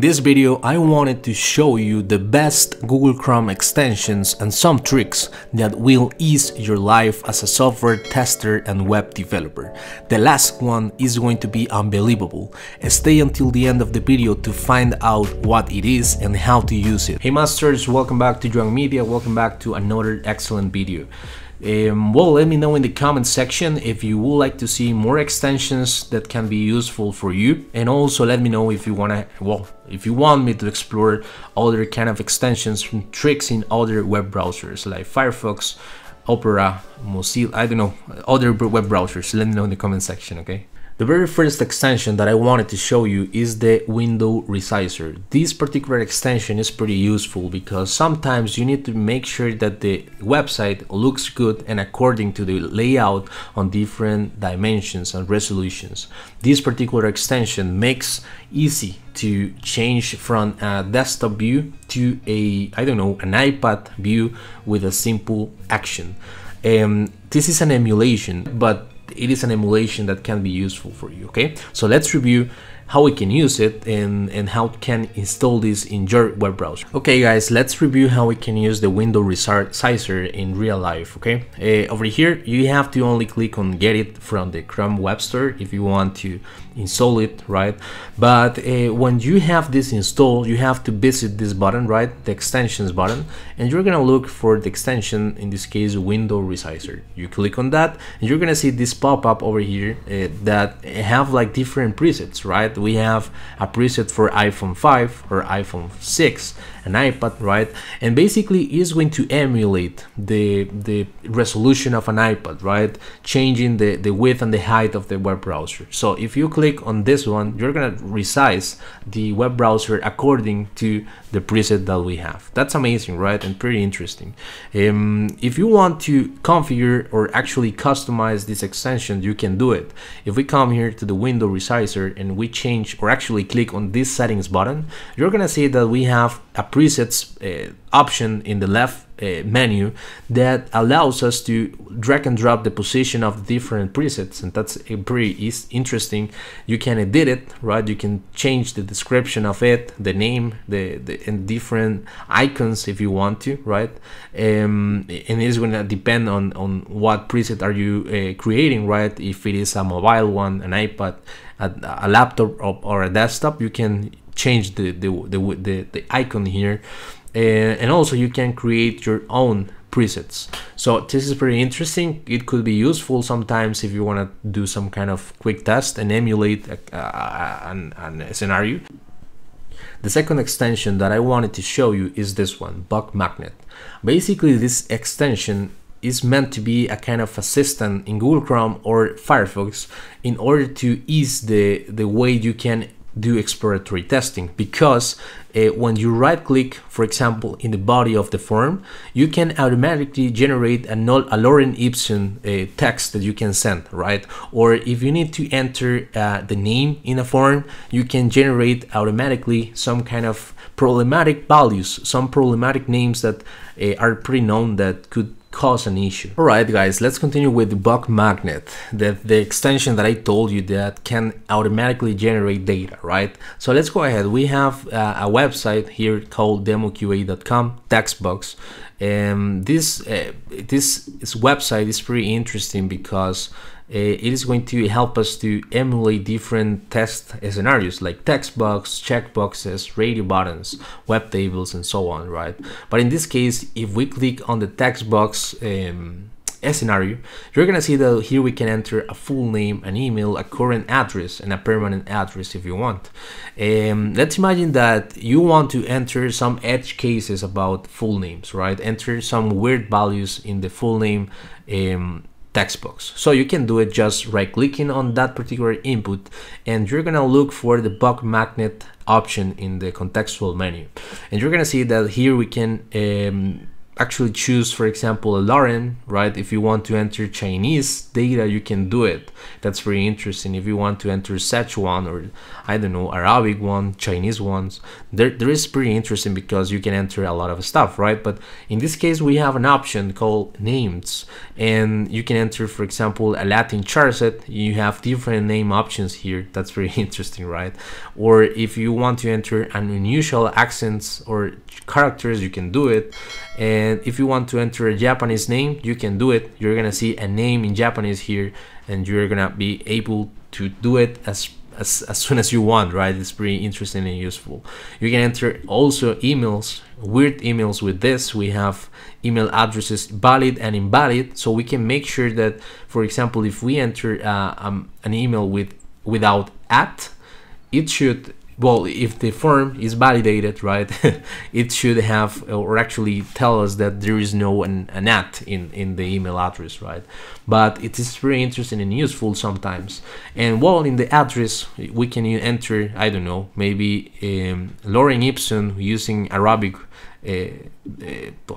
In this video I wanted to show you the best Google Chrome extensions and some tricks that will ease your life as a software tester and web developer. The last one is going to be unbelievable. Stay until the end of the video to find out what it is and how to use it. Hey masters, welcome back to JoanMedia, welcome back to another excellent video. Well, let me know in the comment section if you would like to see more extensions that can be useful for you, and also let me know if you want me to explore other kind of extensions and tricks in other web browsers like Firefox, Opera, Mozilla, I don't know, other web browsers. Let me know in the comment section, okay? The very first extension that I wanted to show you is the Window Resizer. This particular extension is pretty useful because sometimes you need to make sure that the website looks good and according to the layout on different dimensions and resolutions. This particular extension makes easy to change from a desktop view to a, I don't know, an iPad view with a simple action. This is an emulation, but it is an emulation that can be useful for you, okay? So let's review how we can use it and how we can install this in your web browser. Okay guys, let's review how we can use the Window Resizer in real life, okay? Over here, you have to only click on get it from the Chrome Web Store if you want to install it, right? But when you have this installed, you have to visit this button, right? The extensions button, and you're gonna look for the extension, in this case, Window Resizer. You click on that, and you're gonna see this pop-up over here that have like different presets, right? We have a preset for iPhone 5 or iPhone 6, an iPad, right? And basically is going to emulate the resolution of an iPad, right? Changing the width and the height of the web browser. So if you click on this one, you're gonna resize the web browser according to the preset that we have. That's amazing, right? And pretty interesting. If you want to configure or actually customize this extension, you can do it. If we come here to the Window Resizer and we change or actually click on this settings button, you're gonna see that we have a presets option in the left menu that allows us to drag and drop the position of different presets, and that's a pretty interesting. You can edit it, right? You can change the description of it, the name, the and different icons if you want to, right? And it's gonna depend on what preset are you creating, right? If it is a mobile one, an iPad, a laptop, or a desktop, you can change the icon here. And also you can create your own presets. So this is pretty interesting. It could be useful sometimes if you want to do some kind of quick test and emulate a scenario. The second extension that I wanted to show you is this one, Bug Magnet. Basically this extension is meant to be a kind of assistant in Google Chrome or Firefox in order to ease the way you can do exploratory testing, because when you right click, for example, in the body of the form, you can automatically generate a Lorem Ipsum text that you can send, right? Or if you need to enter the name in a form, you can generate automatically some kind of problematic values, some problematic names that are pretty known that could cause an issue. Alright guys, let's continue with Bug Magnet, the extension that I told you that can automatically generate data, right? So let's go ahead. We have a website here called demoqa.com, text box. This website is pretty interesting because it is going to help us to emulate different test scenarios like text box, checkboxes, radio buttons, web tables, and so on, right? But in this case, if we click on the text box scenario, you're gonna see that here we can enter a full name, an email, a current address, and a permanent address if you want. Let's imagine that you want to enter some edge cases about full names, right? Enter some weird values in the full name text box. So you can do it just right clicking on that particular input, and you're gonna look for the Bug Magnet option in the contextual menu, and you're gonna see that here we can actually choose, for example, a Latin, right? If you want to enter Chinese data, you can do it. That's very interesting. If you want to enter Sichuan or, I don't know, Arabic one, Chinese ones, there is pretty interesting because you can enter a lot of stuff, right? But in this case, we have an option called names, and you can enter, for example, a Latin char set. You have different name options here. That's very interesting, right? Or if you want to enter an unusual accents or characters, you can do it. And if you want to enter a Japanese name, you can do it. You're gonna see a name in Japanese here, and you're gonna be able to do it as soon as you want, right? It's pretty interesting and useful. You can enter also emails, weird emails. With this, we have email addresses valid and invalid, so we can make sure that, for example, if we enter an email without at, it should, well, if the form is validated, right, it should have, or actually tell us that there is no an at in the email address, right? But it is very interesting and useful sometimes. And while in the address, we can enter, I don't know, maybe Lauren Gibson using Arabic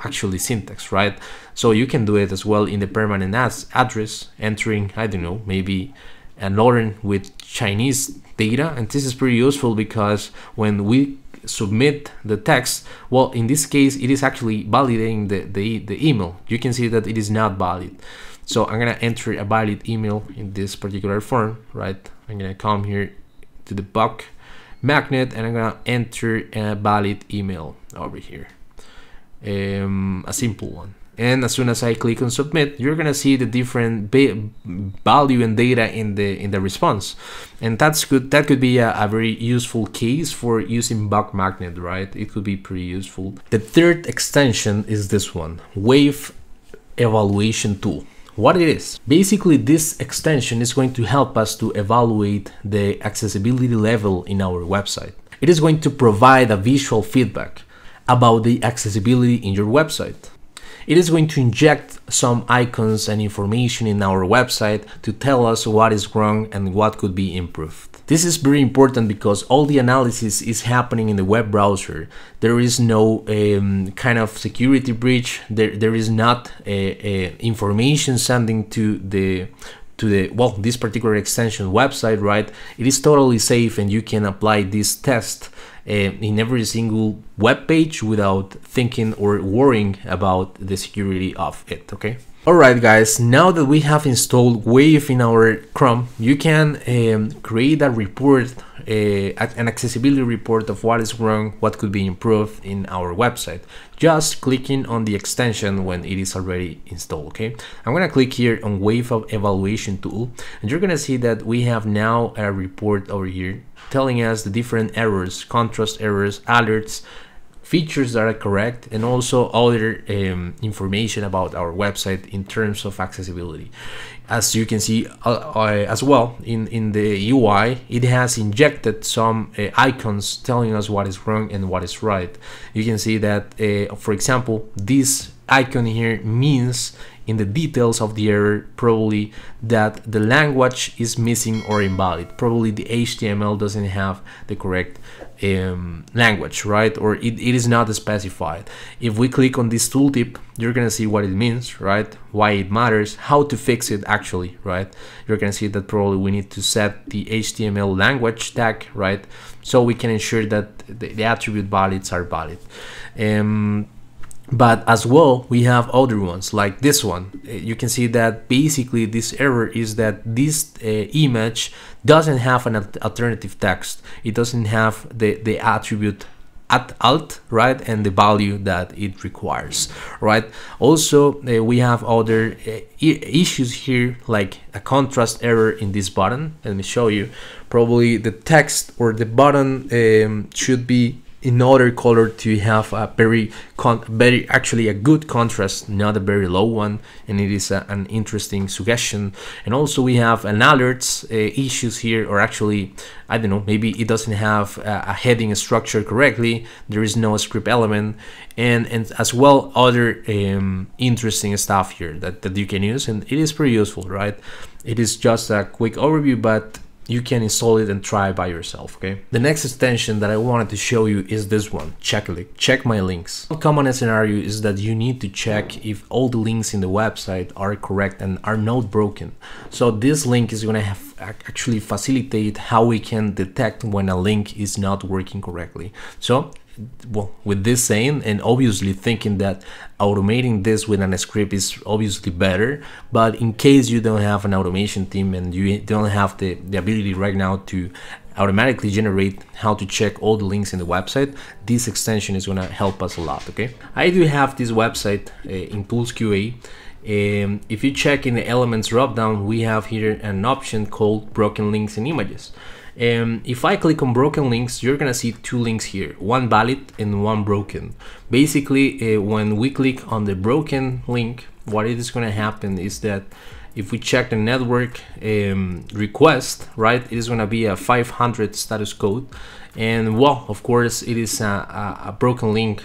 actually syntax, right? So you can do it as well in the permanent address, entering, I don't know, maybe and Lauren with Chinese data. And this is pretty useful because when we submit the text, well, in this case, it is actually validating the email. You can see that it is not valid. So I'm gonna enter a valid email in this particular form, right? I'm gonna come here to the Bug Magnet and I'm gonna enter a valid email over here, a simple one. And as soon as I click on submit, you're gonna see the different value and data in the response, and that's good. That could be a very useful case for using Bug Magnet, right? It could be pretty useful. The third extension is this one, Wave Evaluation Tool. What it is? Basically, this extension is going to help us to evaluate the accessibility level in our website. It is going to provide a visual feedback about the accessibility in your website. It is going to inject some icons and information in our website to tell us what is wrong and what could be improved. This is very important because all the analysis is happening in the web browser. There is no kind of security breach. There is not a information sending to the well, this particular extension website, right? It is totally safe, and you can apply this test in every single web page without thinking or worrying about the security of it, okay? Alright guys, now that we have installed Wave in our Chrome, you can create a report, an accessibility report of what is wrong, what could be improved in our website, just clicking on the extension when it is already installed, okay? I'm gonna click here on Wave Evaluation Tool, and you're gonna see that we have now a report over here telling us the different errors, contrast errors, alerts, features that are correct, and also other information about our website in terms of accessibility. As you can see as well in the UI, it has injected some icons telling us what is wrong and what is right. You can see that, for example, this icon here means in the details of the error probably that the language is missing or invalid. Probably the HTML doesn't have the correct language, right? Or it is not specified. If we click on this tooltip, you're gonna see what it means, right? Why it matters, how to fix it actually, right? You're gonna see that probably we need to set the HTML language tag, right? So we can ensure that the attribute valids are valid. But as well, we have other ones like this one. You can see that basically this error is that this image doesn't have an alternative text. It doesn't have the attribute at alt, right, and the value that it requires, right? Also, we have other issues here, like a contrast error in this button. Let me show you. Probably the text or the button should be in order color to have a very actually a good contrast, not a very low one, and it is an interesting suggestion. And also we have an alerts issues here, or actually, I don't know, maybe it doesn't have a heading structure correctly, there is no script element, and as well other interesting stuff here that you can use, and it is pretty useful, right? It is just a quick overview, but you can install it and try it by yourself, okay? The next extension that I wanted to show you is this one, Check My Links. A common scenario is that you need to check if all the links in the website are correct and are not broken. So this link is gonna actually facilitate how we can detect when a link is not working correctly. So, well, with this saying and obviously thinking that automating this with a script is obviously better, but in case you don't have an automation team and you don't have the ability right now to automatically generate how to check all the links in the website, this extension is going to help us a lot, okay? I do have this website in Tools QA. If you check in the elements dropdown, we have here an option called broken links and images. If I click on broken links, you're gonna see two links here, one valid and one broken. Basically, when we click on the broken link, what is gonna happen is that if we check the network request, right, it is gonna be a 500 status code, and well, of course, it is a broken link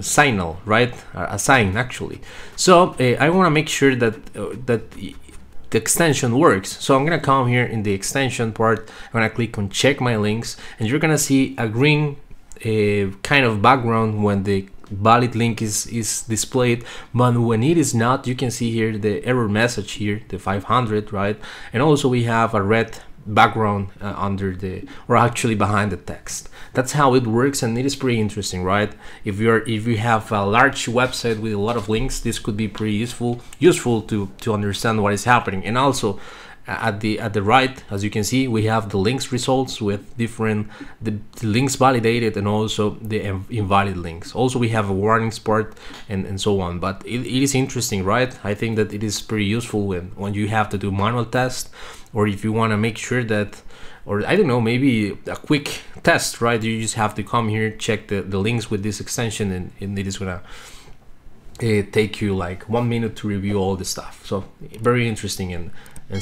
signal, right, a sign actually. So I wanna make sure that the extension works. So I'm gonna come here in the extension part, I'm gonna click on Check My Links, and you're gonna see a green kind of background when the valid link is displayed, but when it is not, you can see here the error message here, the 500, right? And also we have a red background under the, or actually behind the text. That's how it works, and it is pretty interesting, right? If you're, if you have a large website with a lot of links, this could be pretty useful to understand what is happening. And also at the right, as you can see, we have the links results with different the links validated and also the invalid links. Also we have a warnings part and so on, but it is interesting, right? I think that it is pretty useful when you have to do manual tests, or if you want to make sure that, or I don't know, maybe a quick test, right? You just have to come here, check the links with this extension, and it is gonna take you like 1 minute to review all the stuff. So very interesting and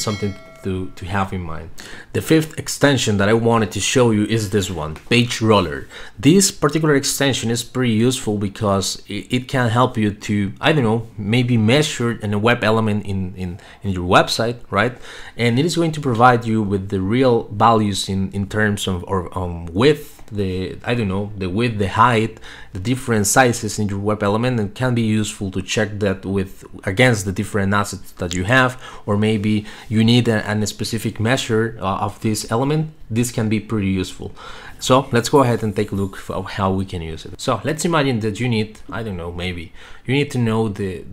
something to have in mind. The fifth extension that I wanted to show you is this one, Page Ruler. This particular extension is pretty useful because it can help you to, I don't know, maybe measure a web element in your website, right? And it is going to provide you with the real values in terms of width, the, I don't know, the width, the height, the different sizes in your web element, and can be useful to check that with against the different assets that you have, or maybe you need a specific measure of this element. This can be pretty useful. So let's go ahead and take a look at how we can use it. So let's imagine that you need, I don't know, maybe you need to know the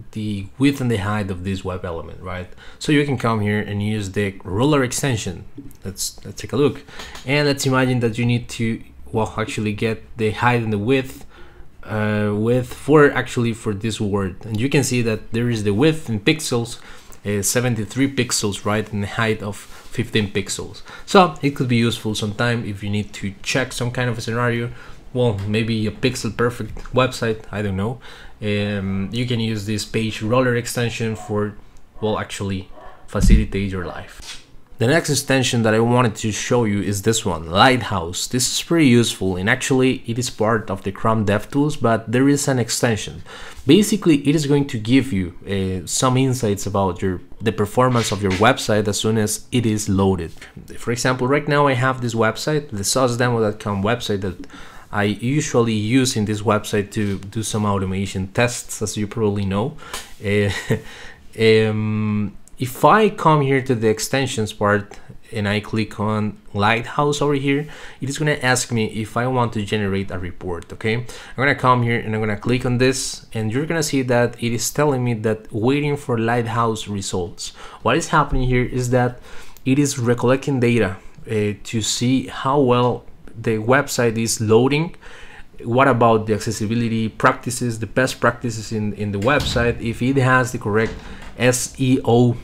width and the height of this web element, right? So you can come here and use the ruler extension. Let's take a look, and let's imagine that you need to, well, actually get the height and the width for this word, and you can see that there is the width in pixels, 73 pixels, right, and the height of 15 pixels. So it could be useful sometime if you need to check some kind of a scenario. Well, maybe a pixel perfect website, I don't know. You can use this Page Ruler extension for, well, actually facilitate your life. The next extension that I wanted to show you is this one, Lighthouse. This is pretty useful, and actually it is part of the Chrome DevTools, but there is an extension. Basically, it is going to give you some insights about the performance of your website as soon as it is loaded. For example, right now I have this website, the saucedemo.com website that I usually use in this website to do some automation tests, as you probably know. If I come here to the extensions part and I click on Lighthouse over here, it is gonna ask me if I want to generate a report, okay? I'm gonna come here and I'm gonna click on this, and you're gonna see that it is telling me that waiting for Lighthouse results. What is happening here is that it is recollecting data to see how well the website is loading. What about the accessibility practices, the best practices in the website, if it has the correct SEO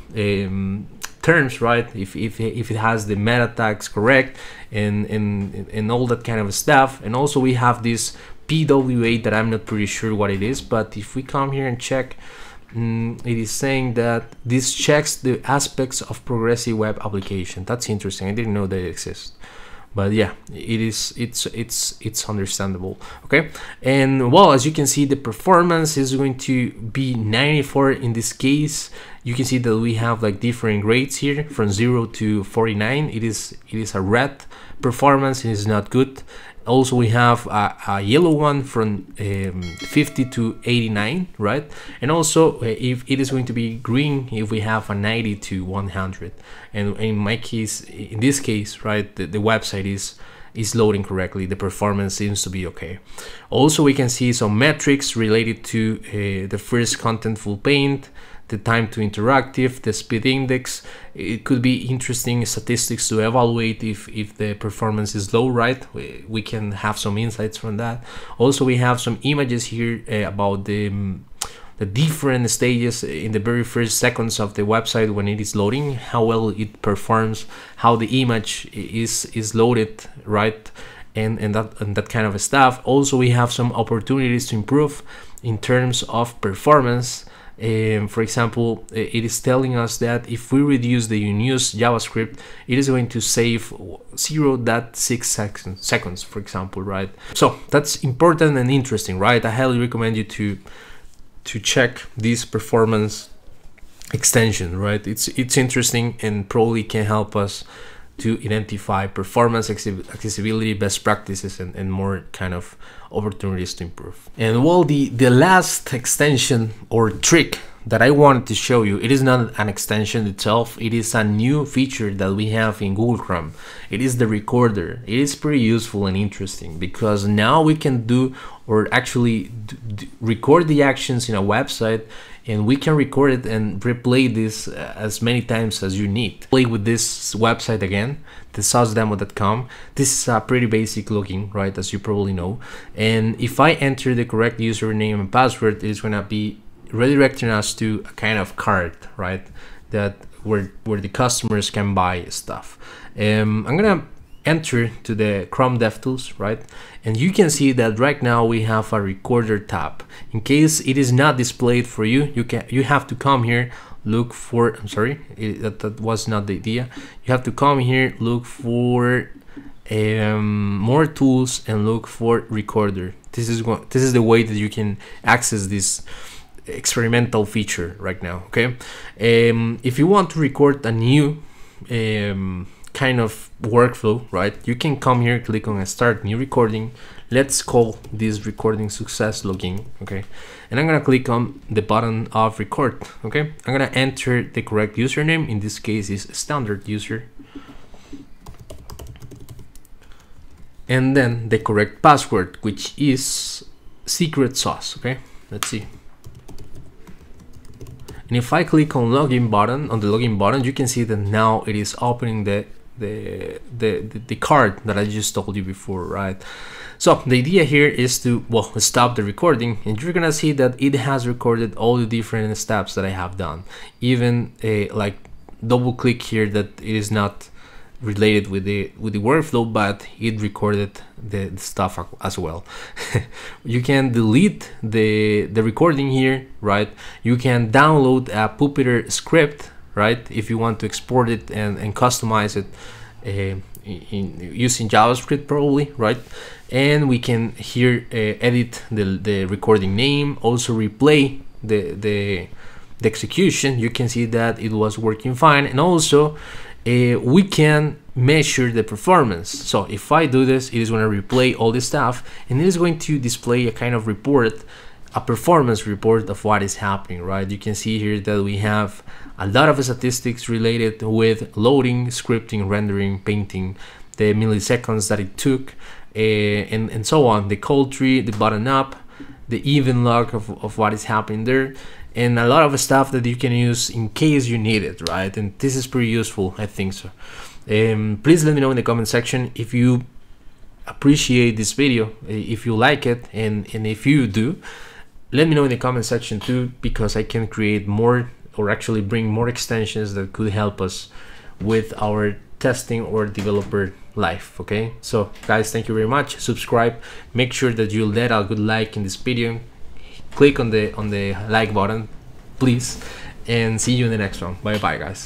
terms, right? If it has the meta tags correct and all that kind of stuff. And also we have this PWA that I'm not pretty sure what it is, but if we come here and check, it is saying that this checks the aspects of progressive web application. That's interesting. I didn't know that it exists. But yeah, it's understandable. Okay, and well, as you can see, the performance is going to be 94 in this case. You can see that we have like different grades here from 0 to 49. It is a red performance. It is not good. Also, we have a yellow one from 50 to 89, right? And also, if it is going to be green, if we have a 90 to 100. And in my case, in this case, right, the website is loading correctly. The performance seems to be okay. Also, we can see some metrics related to the first contentful paint, the time to interactive, the speed index. It could be interesting statistics to evaluate if the performance is low, right? We can have some insights from that. Also, we have some images here about the different stages in the very first seconds of the website when it is loading, how well it performs, how the image is loaded, right? And that kind of stuff. Also, we have some opportunities to improve in terms of performance. For example, it is telling us that if we reduce the unused JavaScript, it is going to save 0.6 seconds, for example, right? So that's important and interesting, right? I highly recommend you to check this performance extension, right? It's interesting and probably can help us to identify performance, accessibility, best practices, and more kind of opportunities to improve. And well, the last extension or trick that I wanted to show you, it is not an extension itself, it is a new feature that we have in Google Chrome. It is the recorder. It is pretty useful and interesting because now we can do or actually record the actions in a website, and we can record it and replay this as many times as you need. Play with this website again, the saucedemo.com. This is a pretty basic looking, right, as you probably know. And if I enter the correct username and password, it's gonna be redirecting us to a kind of cart, right, that where the customers can buy stuff. I'm gonna enter to the Chrome DevTools, right? And you can see that right now we have a recorder tab. In case it is not displayed for you, you have to come here, look for, I'm sorry, that was not the idea. You have to come here, look for more tools and look for recorder. This is the way that you can access this experimental feature right now, okay? If you want to record a new kind of workflow, right, you can come here, click on start new recording. Let's call this recording success looking, okay? And I'm gonna click on the button of record, okay? I'm gonna enter the correct username. In this case is standard user, and then the correct password, which is secret sauce, okay? Let's see. And if I click on login button, on the login button, you can see that now it is opening the card that I just told you before, right? So the idea here is to, well, stop the recording, and you're gonna see that it has recorded all the different steps that I have done. Even like double click here that it is not related with the workflow, but it recorded the stuff as well. You can delete the recording here, right? You can download a Puppeteer script, right, if you want to export it and customize it using JavaScript probably, right? And we can here edit the recording name, also replay the execution. You can see that it was working fine, and also we can measure the performance. So if I do this, it is going to replay all this stuff, and it is going to display a kind of report, a performance report of what is happening, right? You can see here that we have a lot of statistics related with loading, scripting, rendering, painting, the milliseconds that it took, and so on, the call tree, the button up, the event log of what is happening there, and a lot of stuff that you can use in case you need it, right? And this is pretty useful, I think so. Please let me know in the comment section if you appreciate this video, if you like it, and if you do, let me know in the comment section too, because I can create more, or actually bring more extensions that could help us with our testing or developer life, okay? So guys, thank you very much. Subscribe, make sure that you let a good like in this video. Click on the like button, please, and see you in the next one. Bye bye, guys.